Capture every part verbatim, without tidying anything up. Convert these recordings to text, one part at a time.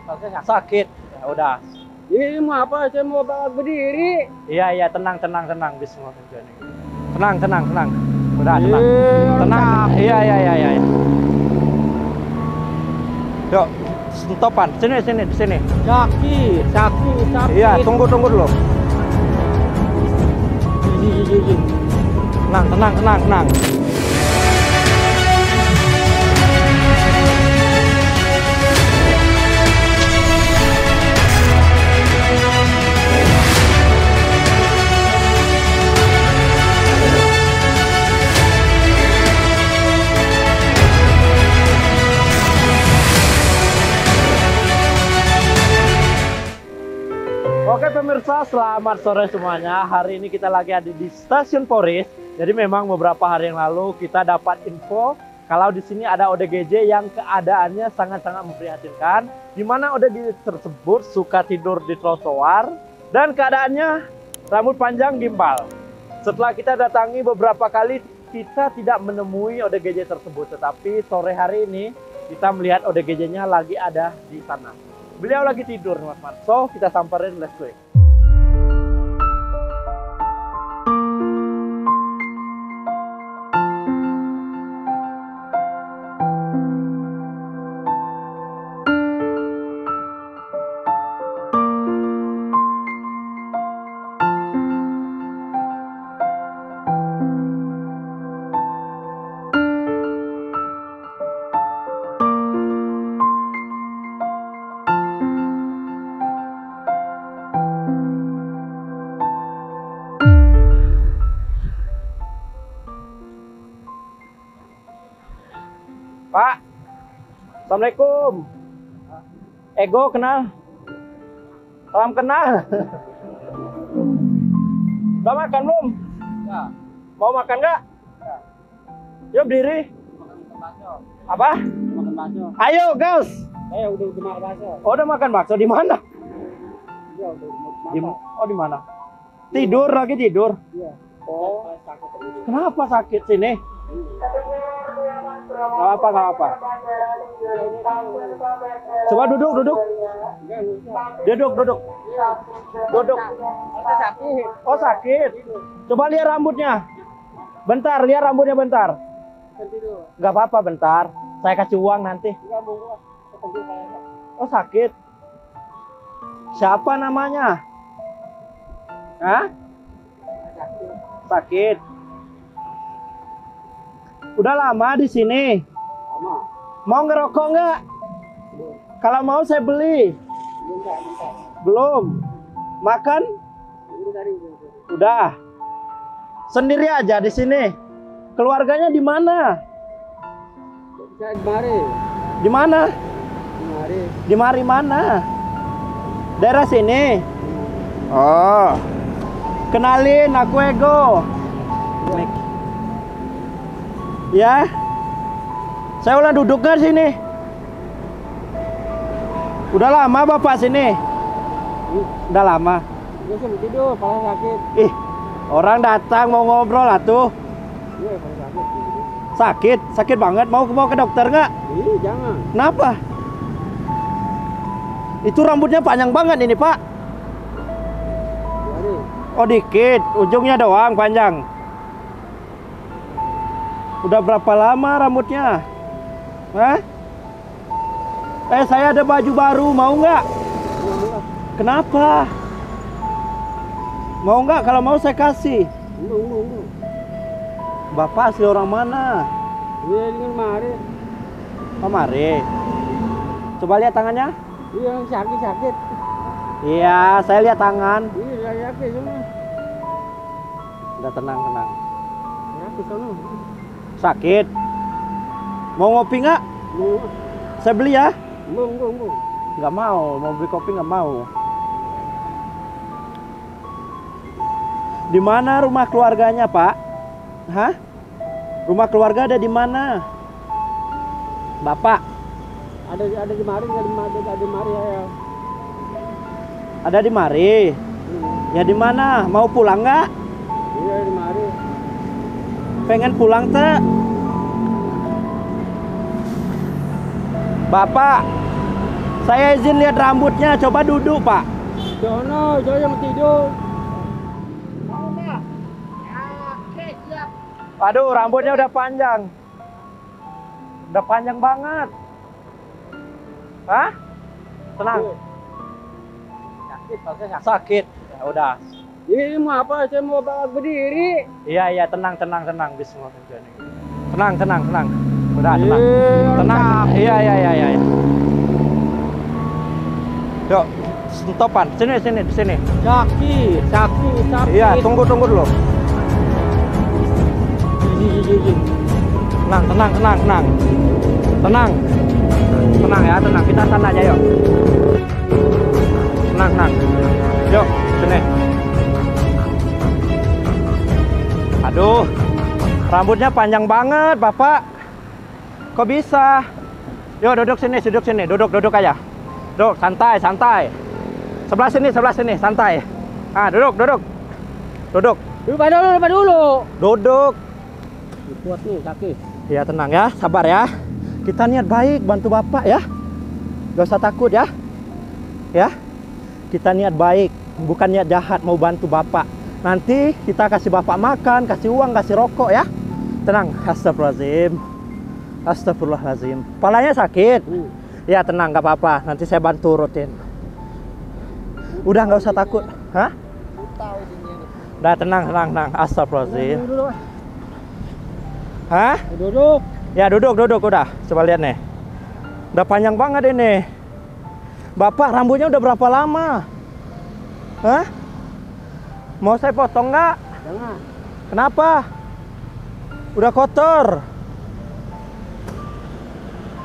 sakit, sakit. Ya udah. Ini mau apa? Saya mau berdiri. Iya iya, tenang tenang tenang, bismillah. Tenang tenang tenang. Udah tenang. Tenang. Iya iya iya iya. Yuk, sentopan. Sini sini di sini. Sakit, sakit, sakit. Iya, tunggu tunggu dulu. Tenang tenang tenang tenang. Oke pemirsa, selamat sore semuanya. Hari ini kita lagi ada di Stasiun Poris. Jadi memang beberapa hari yang lalu kita dapat info kalau di sini ada O D G J yang keadaannya sangat-sangat memprihatinkan, di mana O D G J tersebut suka tidur di trotoar dan keadaannya rambut panjang gimbal. Setelah kita datangi beberapa kali, kita tidak menemui O D G J tersebut, tetapi sore hari ini kita melihat O D G J-nya lagi ada di sana. Beliau lagi tidur, teman-teman. So, kita samperin, let's go. Pak, assalamualaikum. Ego kenal? Salam kenal. Udah makan belum? Nggak. Mau makan nggak? Nggak. Yuk berdiri. Makan bakso. Apa? Makan bakso. Ayo guys. Eh udah udah makan bakso. Oh udah makan bakso di mana? Iya udah makan. Di, oh di mana? Tidur lagi tidur. Iya. Oh. Kenapa sakit sini? Gak apa, gak apa. Coba duduk, duduk. Duduk, duduk. Duduk. Oh sakit. Coba lihat rambutnya. Bentar, lihat rambutnya bentar. Gak apa-apa, bentar. Saya kasih uang nanti. Oh sakit. Siapa namanya? Hah? Sakit. Udah lama di sini. Lama. Mau ngerokok nggak? Kalau mau saya beli. Belum. Enggak, enggak. Belum. Makan? Dari, udah. Sendiri aja di sini. Keluarganya di mana? Di mana? Di mari mana? Daerah sini. Oh. Kenalin, aku Ego. Ya. Ya, saya ulang duduk kan sini. Udah lama bapak sini. Udah lama. Gue cuma tidur, kepala sakit. Ih, orang datang mau ngobrol atuh. Iya, kepala sakit. Sakit, sakit banget. Mau mau ke dokter nggak? Iya, jangan. Kenapa? Itu rambutnya panjang banget ini pak. Dari. Oh dikit, ujungnya doang panjang. Udah berapa lama rambutnya? Hah? Eh, saya ada baju baru, mau nggak? Kenapa? Mau nggak? Kalau mau saya kasih. Bapak asli orang mana? Iya, dengan Mare. Oh, Mare. Coba lihat tangannya. Iya, sakit-sakit. Iya, saya lihat tangan. Iya, sakit semua. Udah tenang, tenang. Sakit semua. Sakit. Mau ngopi nggak? Saya beli ya. Nggak mau, mau beli kopi nggak mau. Di mana rumah keluarganya pak? Hah? Rumah keluarga ada di mana? Bapak? Ada ada di mari, ada di mari, ada di mari ya. Ada di mari. Hmm. Ya di mana? Mau pulang nggak? Iya di mari. Pengen pulang tak? Bapak, Saya izin lihat rambutnya, coba duduk, Pak. Jono, saya mau tidur. Mau enggak? Ya, oke, siap. Waduh, rambutnya udah panjang. Udah panjang banget. Hah? Tenang. Sakit, Pak. Sakit. Ya udah. Ini mau apa? Saya mau berdiri. Iya, iya, tenang, tenang, tenang. Bismillahirrahmanirrahim. Tenang, tenang, tenang. Udah, tenang. Tenang. Iya, iya, iya, iya. Yuk, sentopan. Sini, sini, sini. Sakit, sakit, sakit. Iya, tunggu, tunggu dulu. Tenang, tenang, tenang, tenang. Tenang. Tenang ya, tenang. Kita sana aja, yuk. Tenang, tenang. Yuk, sini. Aduh, rambutnya panjang banget, Bapak. Kok bisa? Yuk, duduk sini, duduk sini. Duduk, duduk aja. Duduk, santai, santai. Sebelah sini, sebelah sini, santai. Ah, duduk, duduk. Duduk. Duduk dulu, duduk dulu. Duduk. Kuat nih, kaki. Ya, tenang ya, sabar ya. Kita niat baik, bantu Bapak ya. Gak usah takut ya. Ya. Kita niat baik, bukan niat jahat, mau bantu Bapak. Nanti kita kasih Bapak makan, kasih uang, kasih rokok ya. Tenang. Astagfirullahaladzim. Astagfirullahaladzim. Palanya sakit. Uh. Ya tenang, gak apa-apa. Nanti saya bantu rutin. Udah nggak usah takut. Hah? Udah tenang, tenang, tenang. Astagfirullahaladzim. Hah? Duduk. Ya duduk, duduk. Udah. Coba lihat nih. Udah panjang banget ini. Bapak rambutnya udah berapa lama? Hah? Mau saya potong nggak? Jangan. Kenapa? Udah kotor.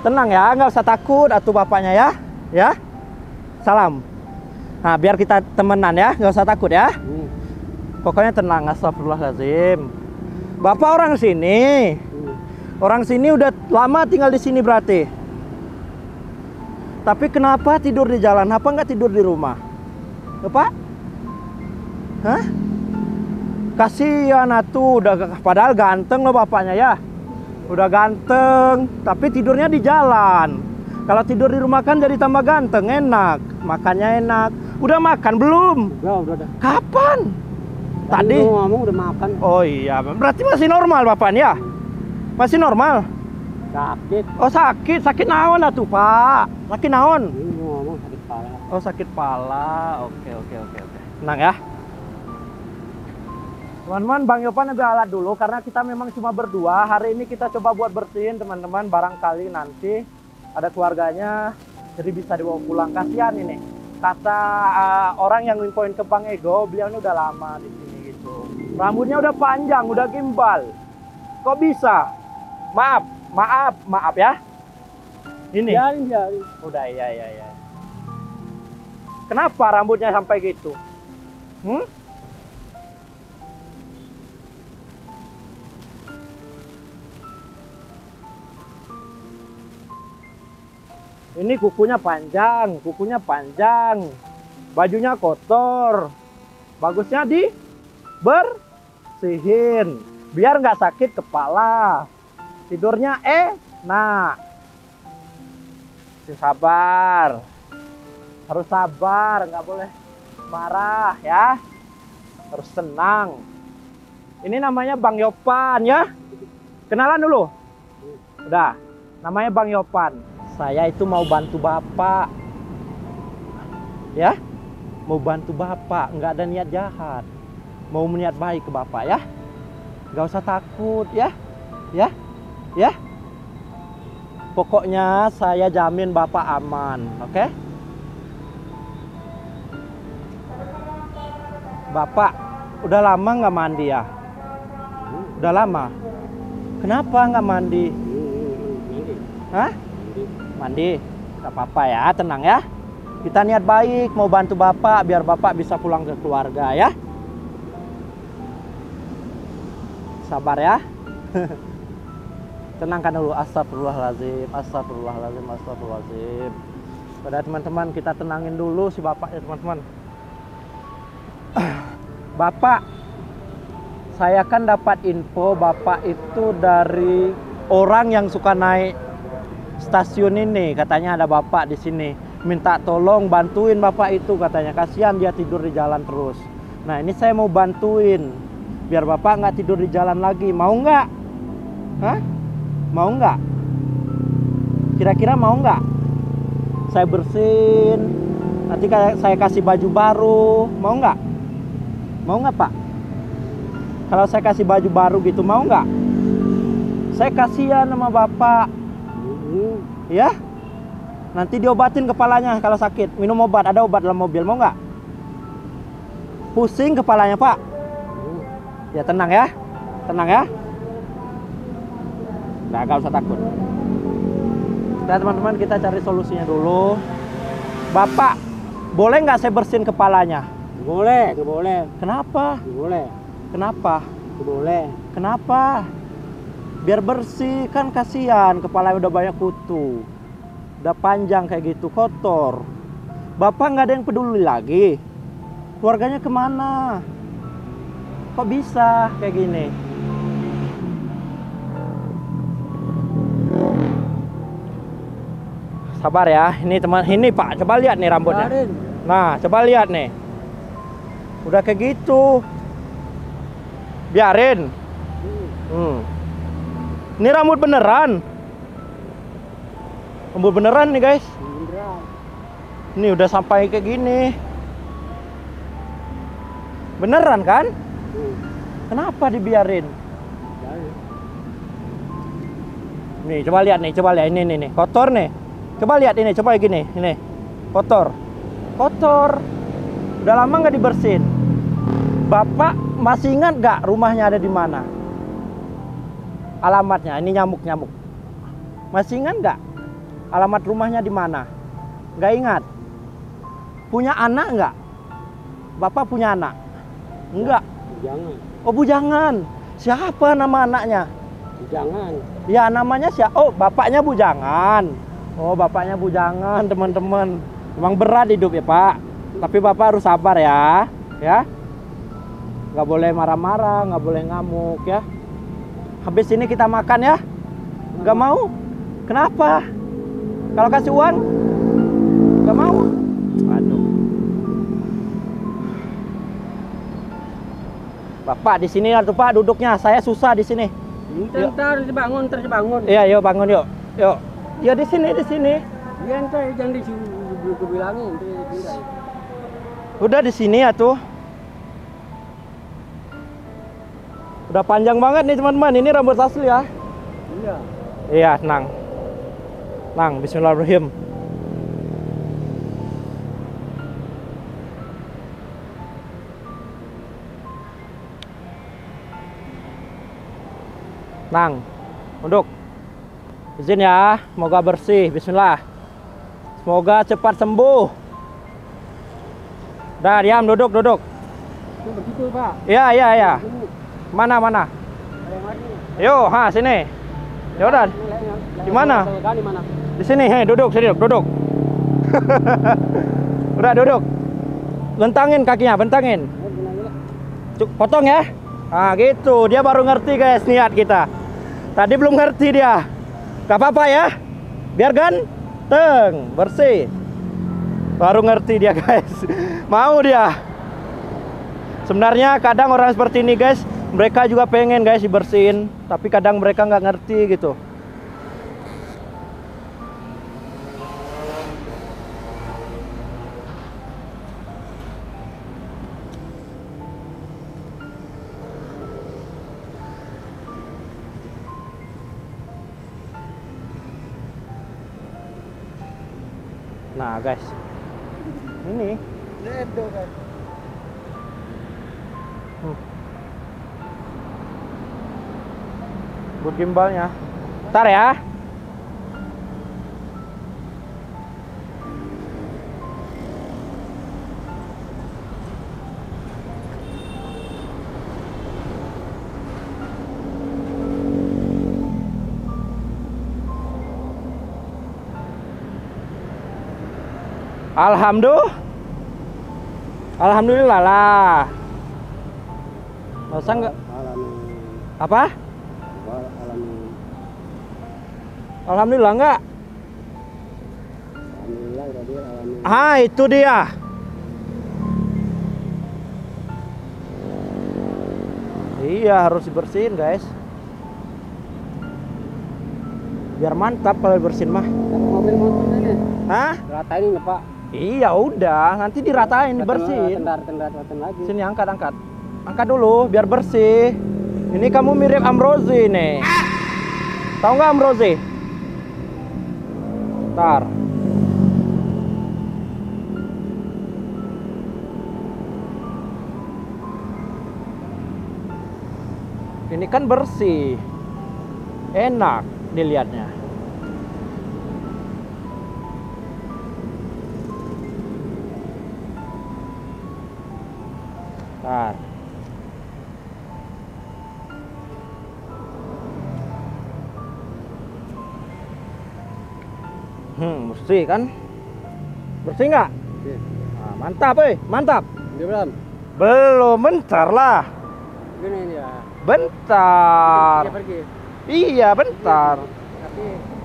Tenang ya, nggak usah takut. Atuh bapaknya ya, ya. Salam. Nah, biar kita temenan ya, nggak usah takut ya. Hmm. Pokoknya tenang, astagfirullahaladzim. Bapak orang sini, hmm. orang sini udah lama tinggal di sini berarti. Tapi kenapa tidur di jalan? Apa nggak tidur di rumah? Bapak? Hah? Kasihan atuh, udah padahal ganteng loh bapaknya ya. Udah ganteng, tapi tidurnya di jalan. Kalau tidur di rumah kan jadi tambah ganteng, enak. Makannya enak. Udah makan belum? Ya, udah, udah. Kapan? Tadi. Tadi lu ngomong udah makan. Oh iya, berarti masih normal bapaknya. Masih normal. Sakit. Oh, sakit. Sakit naon atuh, Pak? Sakit naon? Lu ngomong sakit pala. Oh, sakit pala. Oke, oke, oke, oke. Tenang ya. Teman-teman, Bang Yopan ambil alat dulu karena kita memang cuma berdua. Hari ini kita coba buat bersihin, teman-teman. Barangkali nanti ada keluarganya, jadi bisa dibawa pulang. Kasihan ini. Kata uh, orang yang infoin ke Bang Ego, beliau ini udah lama di sini gitu. Rambutnya udah panjang, udah gimbal. Kok bisa? Maaf, maaf, maaf ya. Ini. Ya, ya. Udah, iya, iya, iya. Kenapa rambutnya sampai gitu? Hmm? Ini kukunya panjang, kukunya panjang, bajunya kotor. Bagusnya di bersihin, biar nggak sakit kepala. Tidurnya eh, nah, sabar, harus sabar, nggak boleh marah ya, harus tenang. Ini namanya Bang Yopan ya, kenalan dulu. Udah, namanya Bang Yopan. Saya itu mau bantu Bapak, ya, mau bantu Bapak, nggak ada niat jahat, mau niat baik ke Bapak ya, nggak usah takut ya, ya, ya. Pokoknya saya jamin Bapak aman, oke? Okay? Bapak, udah lama nggak mandi ya? Udah lama? Kenapa nggak mandi? Hah? Mandi, gak apa-apa ya, tenang ya. Kita niat baik, mau bantu Bapak biar Bapak bisa pulang ke keluarga ya. Sabar ya. Tenangkan dulu, astagfirullahaladzim, astagfirullahaladzim, astagfirullahaladzim. Pada teman-teman, kita tenangin dulu si Bapak ya teman-teman. Bapak, saya kan dapat info Bapak itu dari orang yang suka naik stasiun ini, katanya ada Bapak di sini. minta tolong bantuin bapak itu katanya, kasihan dia tidur di jalan terus. Nah ini saya mau bantuin biar bapak nggak tidur di jalan lagi, mau nggak? Hah? Mau nggak? Kira-kira mau nggak? Saya bersihin, nanti saya kasih baju baru, mau nggak? Mau nggak pak? Kalau saya kasih baju baru gitu mau nggak? Saya kasihan sama bapak, ya? Nanti diobatin kepalanya kalau sakit. Minum obat, ada obat dalam mobil, mau nggak? Pusing kepalanya pak. Ya tenang ya, tenang ya. Nggak, nggak usah takut. Nah teman-teman, kita cari solusinya dulu. Bapak, boleh nggak saya bersihin kepalanya? Boleh, boleh. Kenapa? Boleh. Kenapa? Boleh. Kenapa? Biar bersih, kan kasihan kepalanya udah banyak kutu. Udah panjang kayak gitu, kotor. Bapak nggak ada yang peduli lagi. Keluarganya kemana? Kok bisa kayak gini? Sabar ya, ini teman, ini Pak, coba lihat nih rambutnya. Nah, coba lihat nih. Udah kayak gitu. Biarin. Hmm. Ini rambut beneran. Rambut beneran nih guys. Ini udah sampai kayak gini. Beneran kan? Kenapa dibiarin? Nih coba lihat nih, coba lihat ini nih, nih. Kotor nih. Coba lihat ini, coba gini, ini. Kotor. Kotor. Udah lama nggak dibersihin. Bapak masih ingat nggak rumahnya ada di mana? Alamatnya, ini nyamuk-nyamuk. Masih ingat nggak? Alamat rumahnya di mana? Nggak ingat. Punya anak nggak? Bapak punya anak? Enggak. Bujangan. Oh bujangan. Siapa nama anaknya? Bujangan. Ya namanya siapa? Oh bapaknya bujangan. Oh bapaknya bujangan teman-teman. Emang berat hidup ya pak. Tapi bapak harus sabar ya. Ya. Nggak boleh marah-marah, nggak boleh ngamuk ya. Habis ini kita makan ya. Nggak mau? Kenapa? Kalau kasih uang, nggak mau. Aduh. Bapak di sini lah tuh pak duduknya. Saya susah di sini. Ntar bangun, ntar bangun. Iya, yuk bangun yuk. Yuk. Ya di sini, di sini. Ya ntar jangan di sini bilangin. Udah di sini ya tuh. Udah panjang banget nih teman-teman. Ini rambut asli ya. Iya. Iya, tenang. Lang, bismillahirrahmanirrahim. Nang, untuk izin ya, semoga bersih. Bismillah. Semoga cepat sembuh. Dah, diam, duduk, duduk. Begitu, Pak. Iya, iya, iya. Mana, mana? Yo, ha, sini. Ya udah. Di mana? Di sini, hei duduk, sini duduk, duduk. Udah duduk. Bentangin kakinya, bentangin. Cuk, potong ya. Nah, gitu. Dia baru ngerti guys niat kita. Tadi belum ngerti dia. Gak apa-apa ya. Biar ganteng, bersih. Baru ngerti dia guys. Mau dia. Sebenarnya kadang orang seperti ini guys, mereka juga pengen guys dibersihin, tapi kadang mereka nggak ngerti gitu. Nah guys, ini hmm. buat gimbalnya. Ntar ya. Alhamdulillah, alhamdulillah lah. Masa nggak? Apa? Alhamdulillah nggak? Alhamdulillah Ah, itu dia. Iya, harus dibersihin, guys. Biar mantap kalau bersihin mah. Hah? Ratain ini, Pak. Iya, udah. Nanti diratain, dibersihin. Sini angkat, angkat. Angkat dulu, biar bersih. Ini kamu mirip Amrozi nih. Tahu nggak Amrozi? Bentar. Ini kan bersih, enak dilihatnya. Bentar. Hmm, bersih kan? Bersih nggak? Nah, mantap, eh, mantap. Belum? Belum, bentar lah. Gini, ya. Bentar. Dia pergi. Iya, bentar. Tapi...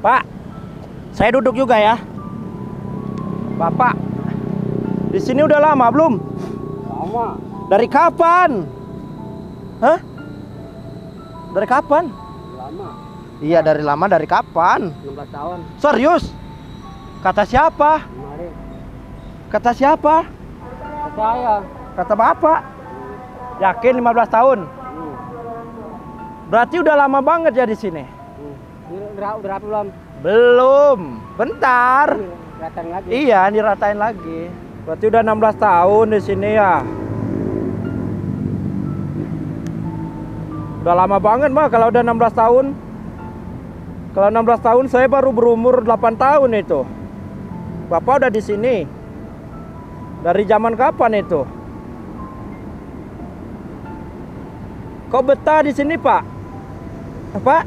Pak, saya duduk juga ya. Bapak, di sini udah lama belum? Lama. Dari kapan? Hah? Dari kapan? Lama. Iya, dari lama, dari kapan? enam belas tahun. Serius? Kata siapa? Mari. Kata siapa? Kata saya. Kata Bapak? Hmm. Yakin lima belas tahun? Hmm. Berarti udah lama banget ya di sini? Berapa belum? Belum. Bentar. Diratain lagi. Iya, diratain lagi. Berarti udah enam belas tahun di sini ya. Udah lama banget mah kalau udah enam belas tahun. Kalau enam belas tahun saya baru berumur delapan tahun itu. Bapak udah di sini. Dari zaman kapan itu? Kok betah di sini, Pak? Pak?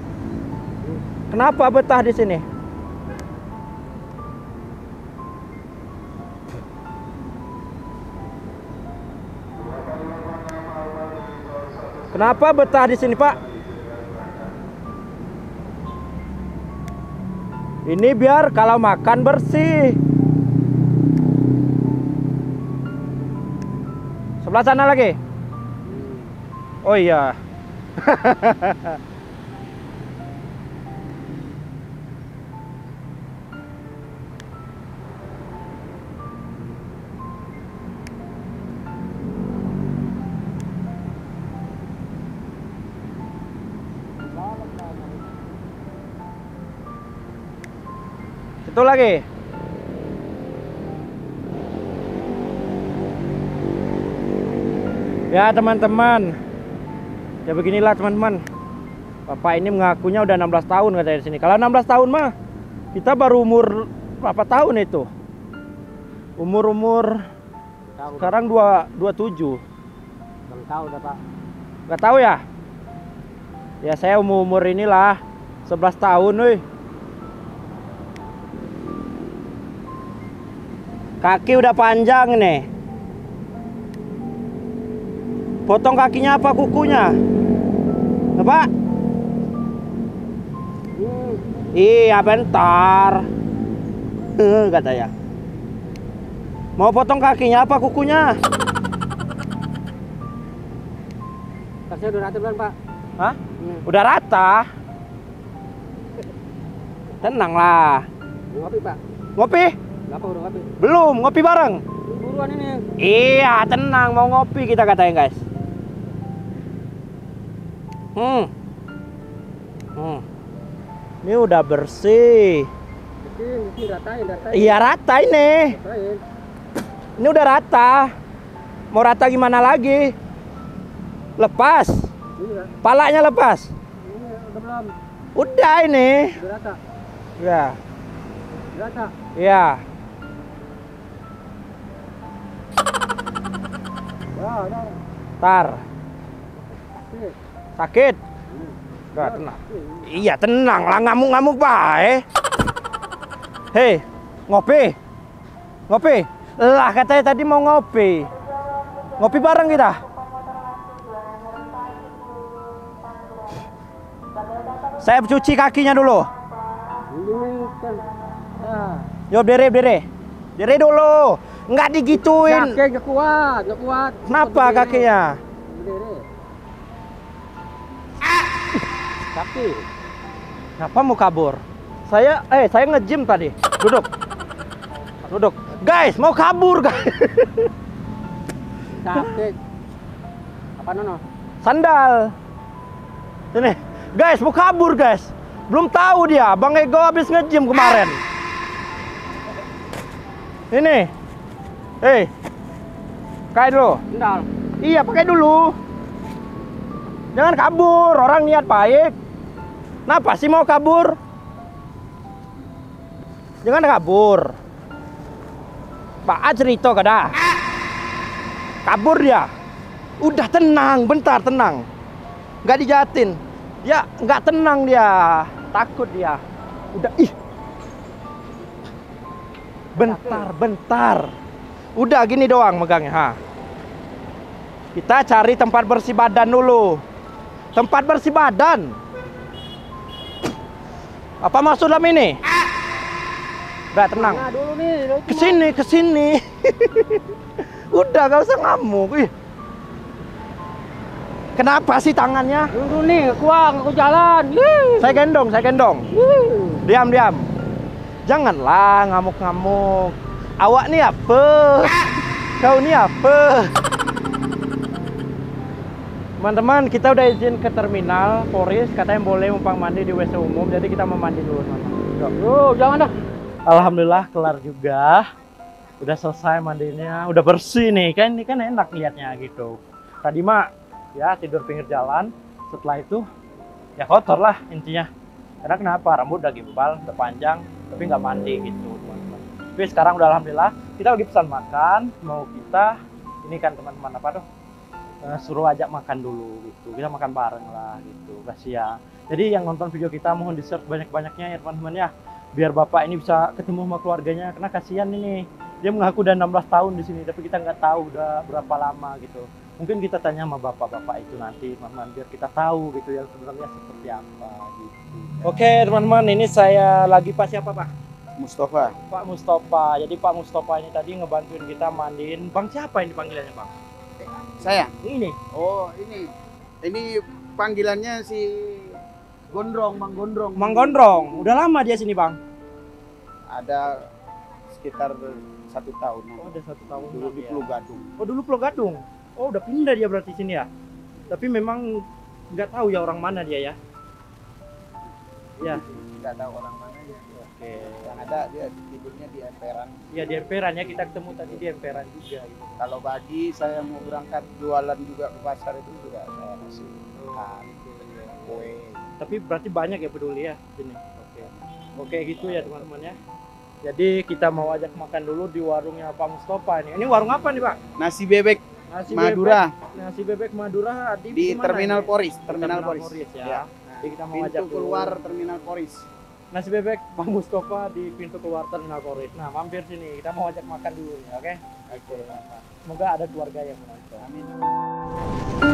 Kenapa betah di sini? Kenapa betah di sini, Pak? Ini biar kalau makan bersih. Sebelah sana lagi. Oh iya. Itu lagi. Ya teman-teman, ya beginilah teman-teman. Bapak ini mengakunya udah enam belas tahun katanya di sini. Kalau enam belas tahun mah kita baru umur berapa tahun itu? Umur-umur sekarang dua puluh tujuh. Enggak tahu dah, Pak. Enggak tahu ya? Ya saya umur-umur inilah sebelas tahun, wih. Kaki udah panjang nih. Potong kakinya apa kukunya? Apa? Hmm. Iya bentar. Kata ya. Mau potong kakinya apa kukunya? Kakinya udah rata belum, Pak? Hah? Hmm. Udah rata. Tenang lah. Ngopi, Pak. Ngopi? Apa, udah ngopi? Belum, ngopi bareng. Buruan ini. Iya, tenang, mau ngopi kita katanya, guys. Hmm. Hmm. Ini udah bersih. Bersih, ini ratain, ratain. Iya, rata ini. Ratain. Ini udah rata. Mau rata gimana lagi? Lepas. Iya. Palanya lepas. Ini udah belum. Udah ini. Udah rata. Ya. Udah rata. Iya. Tar. Sakit? Udah tenang. Iya tenang lah, ngamuk-ngamuk bae. Hei, ngopi. Ngopi. Lah katanya tadi mau ngopi. Ngopi bareng kita. Saya cuci kakinya dulu. Yo berdiri, berdiri. Berdiri dulu. Enggak digituin. Kaki enggak kuat, enggak kuat. Kenapa kakinya? Kaki. Kenapa mau kabur? Saya eh saya nge-gym tadi. Duduk. Duduk. Guys, mau kabur, guys. Kaki. Apa nono? Sandal. Ini. Guys, mau kabur, guys. Belum tahu dia, Bang Ego habis nge-gym kemarin. Ini. Eh. Hey. Pakai dulu. Sandal. Iya, pakai dulu. Jangan kabur, orang niat baik. Kenapa sih mau kabur? Jangan kabur. Pak cerita kada. Kabur dia. Udah tenang, bentar tenang. Nggak dijahatin. Ya, nggak tenang dia. Takut dia. Udah ih. Bentar, bentar. Udah gini doang megangnya. Ha. Kita cari tempat bersih badan dulu. Tempat bersih badan. Apa maksud dalam ini? Udah tenang. Kesini, kesini. Udah gak usah ngamuk. Ih. Kenapa sih tangannya? Dulu nih, kuang, aku jalan. Saya gendong, saya gendong. Diam, diam. Janganlah ngamuk-ngamuk. Awak nih apa? Kau nih apa? Teman-teman, kita udah izin ke terminal Poris, katanya boleh numpang mandi di W C umum, jadi kita mau mandi dulu. Yo, jangan dah. Alhamdulillah kelar juga. Udah selesai mandinya, udah bersih nih. Kan ini kan enak liatnya gitu. Tadi mah ya tidur pinggir jalan, setelah itu ya kotor lah intinya. Karena kenapa? Rambut udah gimbal, udah panjang, tapi nggak mandi gitu, teman-teman. Tapi sekarang udah alhamdulillah, kita lagi pesan makan, mau kita ini kan teman-teman apa tuh? Suruh ajak makan dulu gitu, kita makan bareng lah gitu, kasih ya. Jadi yang nonton video kita mohon di share banyak-banyaknya ya teman-teman ya, biar bapak ini bisa ketemu sama keluarganya, karena kasihan ini dia mengaku udah enam belas tahun di sini, tapi kita nggak tahu udah berapa lama gitu. Mungkin kita tanya sama bapak-bapak itu nanti teman-teman, biar kita tahu gitu yang sebenarnya seperti apa gitu. Oke teman-teman, ini saya lagi pas siapa Pak? Mustafa. Pak Mustafa. Jadi Pak Mustafa ini tadi ngebantuin kita mandiin. Bang siapa ini panggilannya Bang? Saya? Ini? Oh ini, ini panggilannya si Gondrong, Bang Gondrong. Bang Gondrong, udah lama dia sini Bang? Ada sekitar satu tahun. Oh udah satu tahun. Dulu di Pulogadung. Oh dulu Pulogadung? Oh udah pindah dia berarti sini ya? Tapi memang nggak tahu ya orang mana dia ya? Ya. Nggak tahu orang mana dia. Oke. Yang ada dia tidurnya di emperan. Ya di emperan ya, kita ketemu tadi di emperan juga gitu. Kalau pagi saya mau berangkat jualan juga ke pasar itu juga saya masih makan kue. Tapi berarti banyak ya peduli ya sini. Oke. Oke gitu ya teman-teman ya. Jadi kita mau ajak makan dulu di warungnya Pak Mustafa ini. Ini warung apa nih Pak? Nasi bebek Nasi Madura. Bebek, nasi bebek Madura di, di Terminal Poris. Terminal, Terminal Poris. Poris ya. Ya. Nah, jadi kita mau ajak dulu keluar Terminal Poris. Nasi bebek Pak Mustafa di pintu keluar Terminal Poris. Nah, mampir sini. Kita mau ajak makan dulu, oke? Okay? Oke. Okay. Semoga ada keluarga yang menonton. Amin.